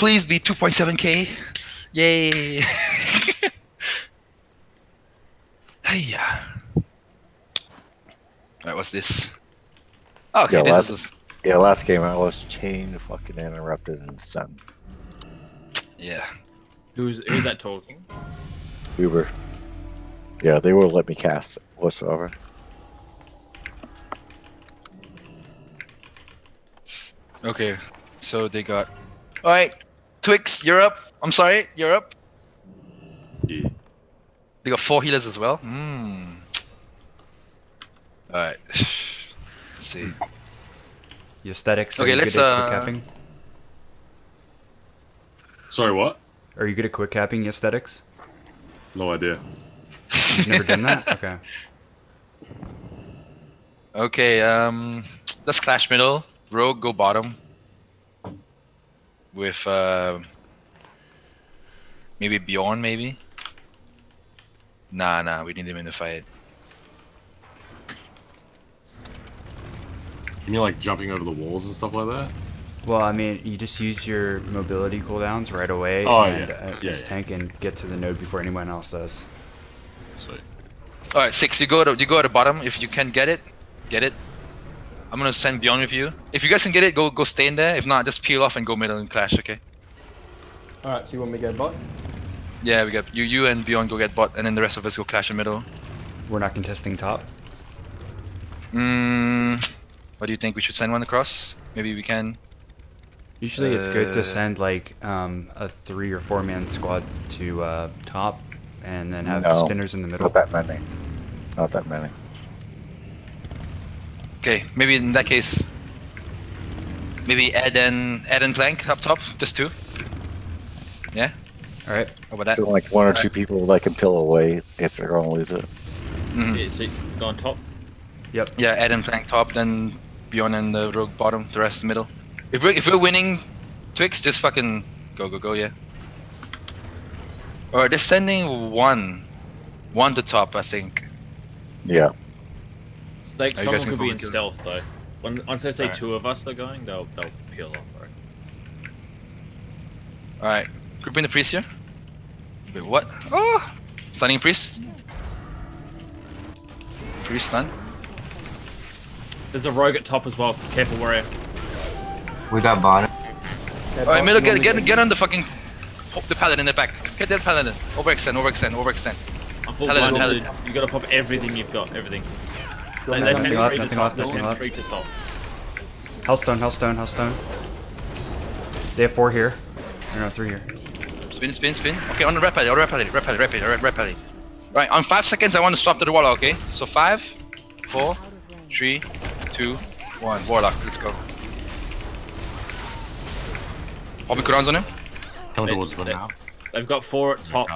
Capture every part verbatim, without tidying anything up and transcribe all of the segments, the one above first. please be two point seven K. Yay. Hey-ya. Alright, what's this? Oh, okay, yeah, this last, is... Yeah, last game I was chained, fucking interrupted, and stunned. Yeah. Who's, who's that talking? We were... Yeah, they won't let me cast whatsoever. Okay, so they got... Alright, Twix, you're up. I'm sorry, you're up. Yeah. They got four healers as well. Mm. Alright. Let's see. Your statics are okay, you let's, good at uh... quick capping? Sorry, what? Are you good at quick capping your statics? No idea. You've never done that? Okay. Okay, um... let's clash middle. Rogue, go bottom. With, uh... maybe Bjorn, maybe? Nah, nah, we need him in the fight. You mean like jumping over the walls and stuff like that? Well, I mean, you just use your mobility cooldowns right away oh, and yeah. Uh, yeah, use yeah. tank and get to the node before anyone else does. Sweet. Alright, Six, you go to you go to the bottom. If you can get it, get it. I'm gonna send Bjorn with you. If you guys can get it, go go stay in there. If not, just peel off and go middle and clash, okay? Alright, so you want me to go bot? Yeah, we got you you and Bjorn go get bot and then the rest of us go clash in middle. We're not contesting top. Mmm. What do you think? We should send one across? Maybe we can. Usually uh, it's good to send like um, a three or four man squad to uh, top and then have no, spinners in the middle. Not that many. Not that many. Okay, maybe in that case, maybe Ed and, Ed and Plank up top, just two. Yeah? Alright. How about that? So like one or two people that can peel away if they're going to lose it. Mm-hmm. Yeah, so go on top. Yep. Yeah, Ed and Plank top, then Bjorn and the Rogue bottom, the rest middle. If we're, if we're winning, Twix, just fucking go, go, go, yeah. Alright, they're sending one. One to top, I think. Yeah. It's like oh, someone could be in kill? stealth, though. When, once they say right. two of us are going, they'll, they'll peel off, right? Alright, grouping the priest here. Wait, what? Oh! Stunning priest. Priest stun. There's a rogue at top as well. Careful, warrior. We got bottom. All right, middle. Get get get on the fucking pop the paladin in the back. Get that paladin. Overextend. Overextend. Overextend. I'm full paladin, blind, paladin. Dude. You gotta pop everything you've got. Everything. They, they sent three to top. They sent three to top. Hellstone. Hellstone. Hellstone. They have four here. No, no, three here. Spin. Spin. Spin. Okay, on the red paladin. On the red paladin. Red paladin. Red paladin. Red paladin. Right. On five seconds, I want to swap to the warlock. Okay. So five, four, three. Two, one, warlock, let's go. Popping cooldowns on him. Coming towards one now. They've got four at top.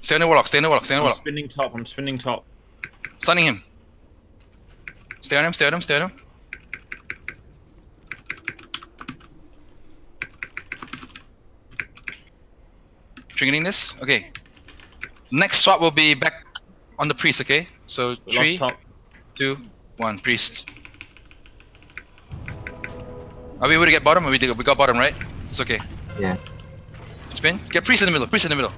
Stay on the warlock, stay on the warlock, stay on the warlock. I'm spinning top, I'm spinning top. Stunning him. Stay on him, stay on him, stay on him. Triggering this, okay. Next swap will be back on the priest, okay? So we three. Lost top. Two, one, priest. Are we able to get bottom? Or we we got bottom, right? It's okay. Yeah. Spin. Get priest in the middle. Priest in the middle.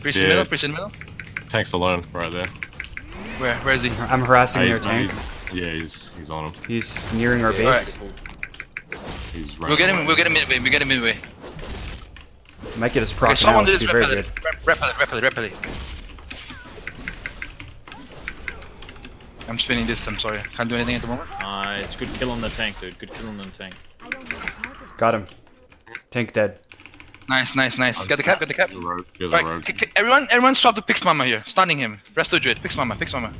Priest yeah. in the middle. Priest in the middle. Tank's alone, right there. Where? Where is he? I'm harassing your oh, tank. He's, yeah, he's he's on him. He's nearing our yeah, base. Right. He's right we'll get him. Away. We'll get him midway. We we'll get him midway. Might get his proc. Okay, someone do this. Repel it. Repel it. Repel it. Repel it. I'm spinning this, I'm sorry. Can't do anything at the moment. Nice. Good kill on the tank, dude. Good kill on the tank. Got him. Tank dead. Nice, nice, nice. Got the cap, got the cap. Right. Everyone, everyone stop the Pix Mama here. Stunning him. Resto Druid. Pix Mama, Pix Mama.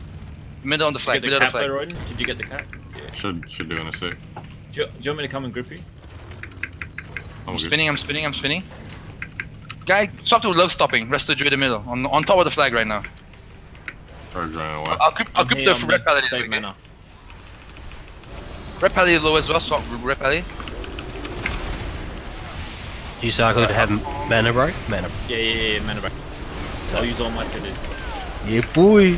Middle on the flag, middle on the flag. Did you get the cap? Yeah. Should, should do in a sec. Do you, do you want me to come and grip you? I'm, I'm spinning, I'm spinning, I'm spinning. Guy, stop to love stopping. Resto Druid in the middle. On, on top of the flag right now. I'll group, I'll group the red paladin. Red paladin low as well, so red paladin. You cycle to have mana bro? Mana bro. Yeah, yeah, yeah, mana bro. So I'll use all my cities. Yeah, boy. I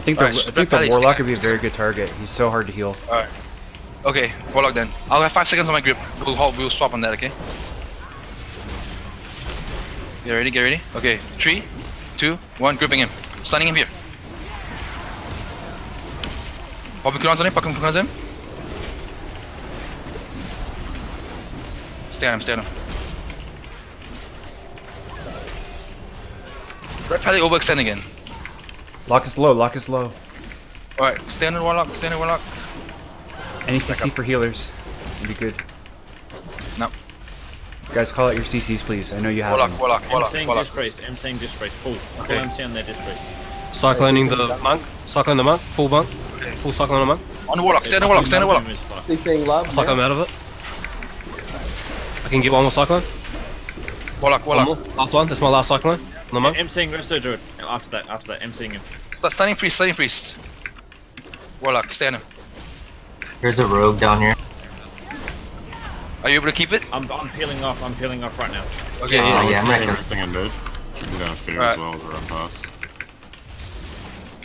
think the, right, so I think the warlock would be a very good target. He's so hard to heal. Alright. Okay, Warlock then. I'll have five seconds on my grip. We'll, we'll swap on that, okay? Get ready, get ready. Okay, three, two, one, gripping him. Stunning him here. Popping cooldowns on him, popping cooldowns on him. Stay on him, stay on him. Red Pally overextend again. Lock is low, lock is low. Alright, stay on the Warlock, stay on the Warlock. Any C C for healers would be good. No. Guys, call out your C Cs, please. I know you have them. Warlock, Warlock, I'm saying disgrace. I'm saying disgrace. Full. Okay. I'm saying they're disgrace. Cycloning the monk. Cyclone the monk. Full monk. Okay. Full cyclone the monk. On the Warlock. Stand on the Warlock. Stand on the Warlock. I'll suck him out of it. I can get one more cyclone. Warlock, Warlock. Last one. That's my last cyclone. No monk. I'm seeing Risto Druid. After that, after that, I'm seeing him. Stunning priest, stunning priest. Warlock, stand him. There's a rogue down here. Are you able to keep it? I'm, I'm peeling off, I'm peeling off right now. Okay, uh, yeah, yeah, I'm not everything I did. Shooting down fear as well as a pass.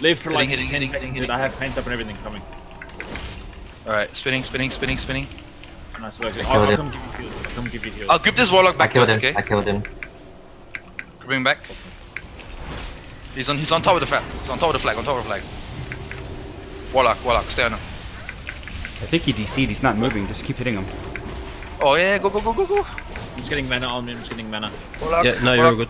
Leave for like ten seconds, I have paints up and everything coming. Alright, spinning, spinning, spinning, spinning. Nice work. I'll, I'll come give you heals, I'll come give you heals. I'll grip this Warlock back to us, okay? I killed him. Grip him back. He's on, he's on top of the flag, he's on top of the flag, on top of the flag. Warlock, Warlock, stay on him. I think he D C'd, he's not moving, just keep hitting him. Oh yeah, go go go go go! I'm just getting mana on me, I'm just getting mana. Warlock, yeah, no, you're all good.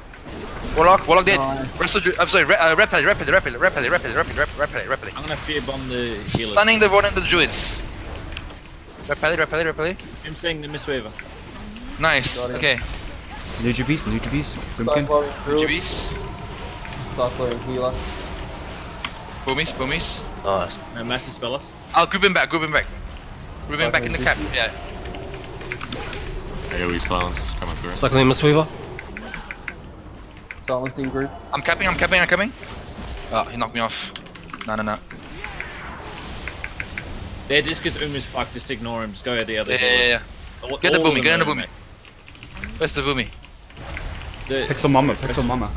Warlock, Warlock dead! Nice. I'm sorry, uh, Red Pally, Red Pally, Red Pally, Red Pally, Red Pally, Red Pally, Red Pally, Red Pally. I'm gonna fear bomb the healer. Stunning the Warden and the Druids. Red Pally, Red Pally, Red Pally. I'm saying the Mistweaver. Nice, okay. New Jubis, New Jubis, Grimkin. New Jubis. Starflame healer. Boomies, Boomies. Nice. No, Master Speller. I'll group him back, group him back. Group him back in the cap, yeah. AoE silence is coming through. Cycling him a sweeper. Silencing group. I'm capping, I'm capping, I'm capping. Oh, he knocked me off. No, no, no. Yeah, just because Uma's fucked, just ignore him. Just go at the other. Yeah, yeah, yeah, yeah. All, get the boomy, get in the boomy. Where's the boomy? The Pixel Mama, Pixel Mama.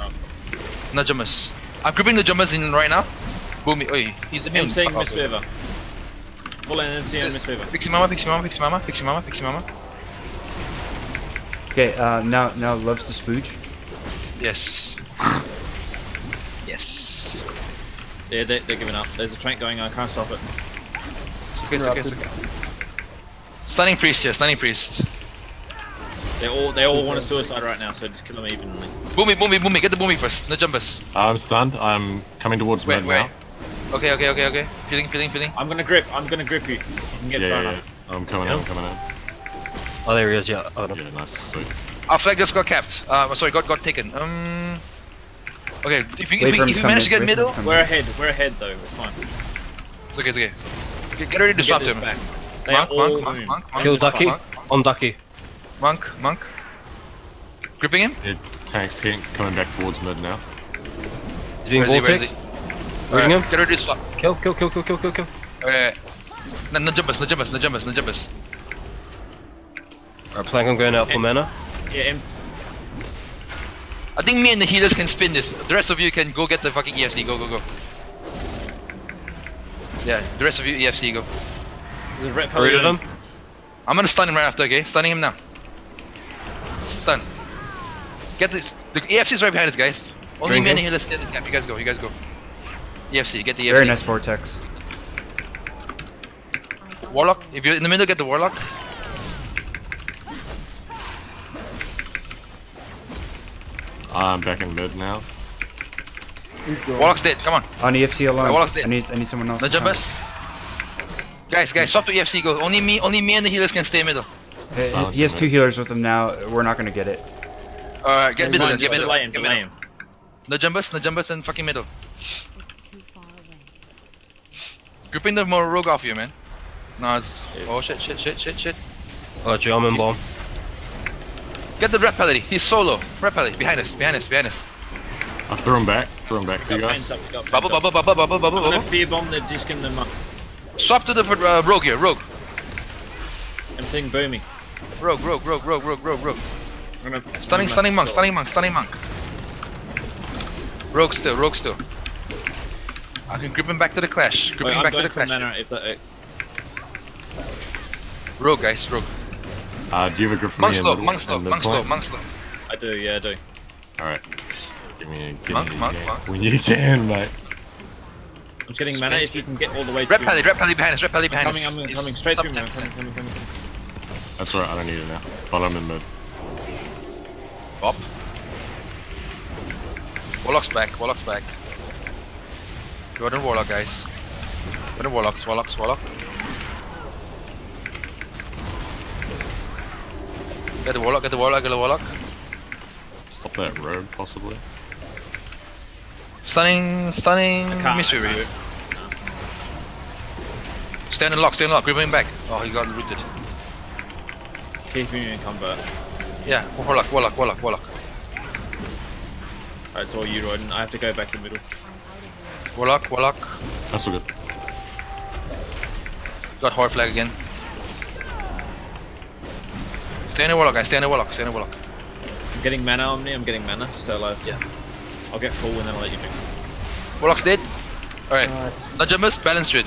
No jumpers. I'm grouping the jumpers in right now. Boomy, oi. He's the M C and Miss Weaver. Full M C and Miss Weaver. Pixie Mama, Pixie Mama, Pixie Mama, Pixie Mama, Pixie Mama. Okay, uh, now, now loves to spooge. Yes. Yes. Yeah, they're, they're giving up. There's a trank going on, I can't stop it. It's okay, it's okay, it's okay. Stunning priest here, stunning priest. They all they all want a suicide right now, so just kill them evenly. Boomy, boomy, boomy, get the boomy first, no jumpers. I'm stunned, I'm coming towards red now. Okay, okay, okay, okay. Peeling, peeling, peeling. I'm gonna grip, I'm gonna grip you. You can get yeah, yeah, yeah. I'm coming out, I'm coming out. Oh, there he is, yeah. Oh, no. Yeah, nice. Sweet. Our flag just got capped. Uh, sorry, got got taken. Um. Okay, if you, if we, if we manage to get middle, we're ahead. We're ahead though. It's fine. It's okay. It's okay. Get, get ready to swap them. Monk, monk, monk, monk. Kill Ducky. Monk, monk. On Ducky. Monk, monk. Gripping him. Yeah, tanks here, coming back towards mid now. Doing vortex. Gripping him. Get ready to swap. Kill, kill, kill, kill, kill, kill, kill. Okay. No, no jumpers. No jumpers. No jumpers. No jumpers. Alright, plank on going out for mana. Yeah, M I think me and the healers can spin this. The rest of you can go get the fucking E F C. Go, go, go. Yeah, the rest of you E F C, go. There's a red pally on him. I'm gonna stun him right after, okay? Stunning him now. Stun. Get this. The E F C's right behind us, guys. Only Drink me and the healers stay at the camp. You guys go, you guys go. E F C, get the E F C. Very nice vortex. Warlock, if you're in the middle, get the Warlock. I'm back in mid now. Warlock's dead, come on. On E F C alone. Right, Warlock's dead. I need, I need someone else. No jumpers. Guys, guys, swap to E F C, go. Only me only me and the healers can stay middle. Hey, he has two healers with him now. We're not gonna get it. Alright, get middle, get middle. Get middle. No jumpers, no jumpers and fucking middle. It's too far away. Gripping the more rogue off you, man. Nah, it's... Oh shit, shit, shit, shit, shit. Oh, German bomb. Get the Red Pally, he's solo. Red Pally, behind us, behind us, behind us. I threw him back, threw him back to you guys. Bubble, bubble, bubble, bubble, bubble, I'm gonna fear bomb the disc in the map. Swap to the uh, rogue here, rogue. I'm seeing boomy. Rogue, rogue, rogue, rogue, rogue, rogue, rogue. Stunning, stunning monk, stunning monk, stunning monk. Rogue still, rogue still. I can grip him back to the clash. Grip Wait, him I'm back to the clash. Mana, if that, uh... Rogue, guys, rogue. Uh, do you have a grip for monk me? Slow, monk slow, monk slow, monk slow. I do, yeah, I do. Alright. Give me a monk, monk, monk. When you can, mate. I'm getting mana if you can get all the way to Red Pally, Red Pally behind us, Red Pally behind us. I'm coming, I'm coming straight through me. I'm coming, coming, coming. That's alright, I don't need it now. But I'm in mid. Bop. Warlock's back, Warlock's back. Go on Warlock, guys. Go on Warlocks, Warlocks, Warlock. Get the Warlock, get the Warlock, get the Warlock. Stop that road, possibly. Stunning, stunning, mystery. No. Stand and lock, stand and lock, grip him back. Oh, he got rooted. Keep me in combat. Yeah, Warlock, Warlock, Warlock, Warlock. Alright, it's all you, Royden. I have to go back to the middle. Warlock, Warlock. That's all good. Got Horror Flag again. Stay in the Warlock, guys. Stay in the Warlock. Stay in the Warlock. I'm getting mana, Omni. I'm getting mana. Stay alive. Yeah. I'll get full and then I'll let you pick. Warlock's dead. Alright. Nice. Not jumpers, balance it.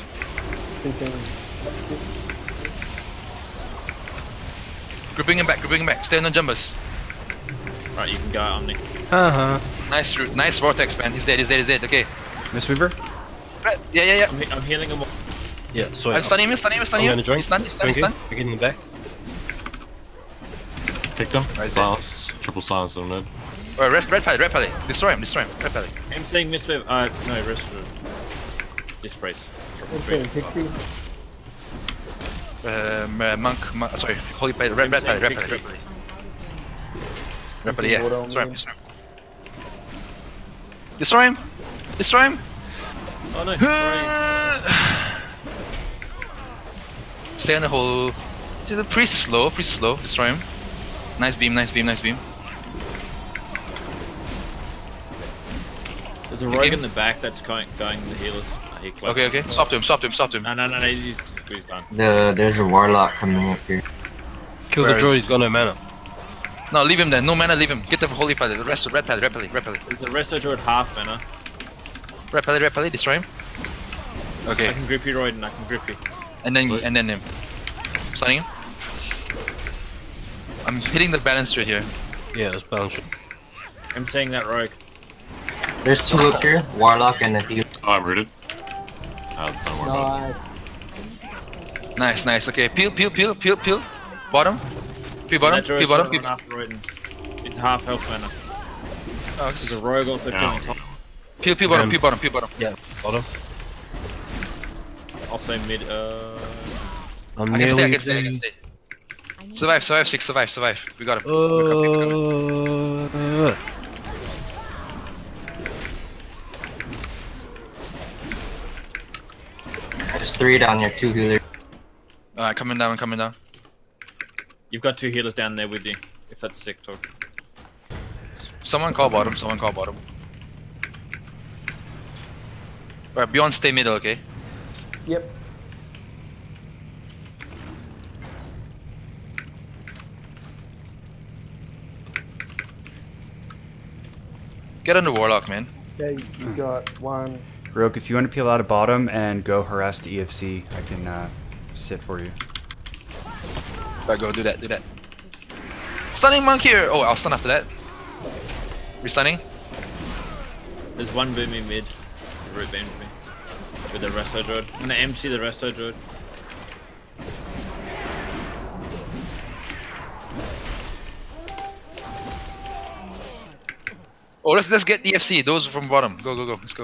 Gripping him back, gripping him back. Stay in the jumpers. Alright, you can go, Omni. Uh huh. Nice root. Nice Vortex, man. He's dead, he's dead, he's dead. Okay. Miss Weaver? Right. Yeah, yeah, yeah. I'm, he I'm healing him. Yeah, sorry. I'm stunning him, stunning him, stunning him. He's stunned, he's stunned, he's stunned. I'm getting him back. Picked him. Right, silence. There. Triple silence on mid. Alright, red, red pally, red pally. Destroy him, destroy him, red pally. I'm playing Miss Wave. Uh, no, rest of this brace. Um, uh, monk, monk, sorry, holy pally, red, red pally, red pally. Red pally, yeah. Destroy him, destroy him. Destroy him! Destroy him! Oh no, stay on the hole. Pretty slow, pretty slow, destroy him. Nice beam, nice beam, nice beam. There's a rogue in the back that's going, going to the healers. Oh, okay, okay. Stop him, stop him, stop him. No, no, no, no, he's, he's done. The, there's a warlock coming up here. Kill Where the droid, he's got no mana. No, leave him there. No mana, leave him. Get the holy pally, the rest of red pally, red pally, red pally. There's the rest of droid half mana. Red pally, red pally, destroy him. Okay. I can grip you, Royden, I can grip you. And then, and then him. Stunning him. I'm hitting the balancer here. Yeah, let's balance it. I'm saying that rogue. There's two up here, Warlock and a healer. Oh, I'm rooted. Oh, it's not Warlock. Nice, nice. Okay, peel, peel, peel, peel, peel. Bottom. Peel bottom, peel bottom, peel bottom. It's half health mana. Oh, this is a rogue off the top. Peel, peel bottom, peel bottom, peel bottom. Yeah, bottom. I'll say mid, uh... I'm I can stay, I can stay, I can stay. Survive, survive, six, survive, survive. We got him. Uh, we got him. We got him. Uh, There's three down here, two healers. Alright, coming down, coming down. You've got two healers down there with you, if that's sick talk. Someone call bottom, someone call bottom. Alright, Beyond stay middle, okay? Yep. Get on the Warlock, man. Okay, you got one. Rogue, if you want to peel out of bottom and go harass the E F C, I can uh, sit for you. Alright, go do that, do that. Stunning monk here! Oh, I'll stun after that. Re-stunning. There's one booming mid. Root beam me. With the resto droid. And the M C, the resto droid. Oh, let's let's get E F C. Those from bottom. Go, go, go. Let's go.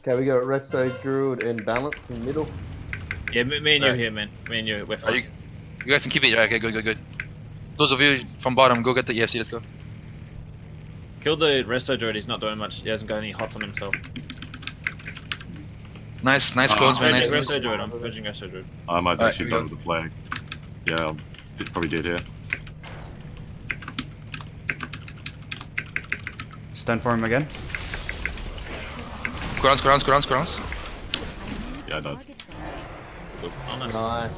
Okay, we got resto druid in balance in middle. Yeah, me, me and right. you here, man. Me and you. We're fine. You, you guys can keep it. Right, okay, good, good, good. Those of you from bottom, go get the E F C. Let's go. Kill the resto druid. He's not doing much. He hasn't got any hots on himself. Nice, nice clones, uh, man. Nice resto druid. I'm pushing resto druid. I might actually right, done with the flag. Yeah, I'm probably dead here. Stand for him again. Crowns, crowns, crowns, crowns. Yeah, I died. Cool. Oh, nice. Nice.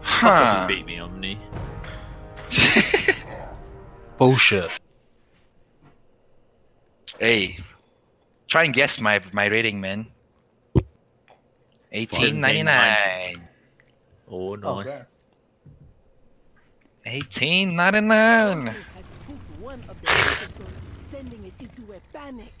Huh. Beat me, Omni. Bullshit. Hey, try and guess my my rating, man. eighteen ninety-nine. Oh, nice. Okay. eighteen ninety-nine. Has spooked one of the dinosaurs, sending it into a panic.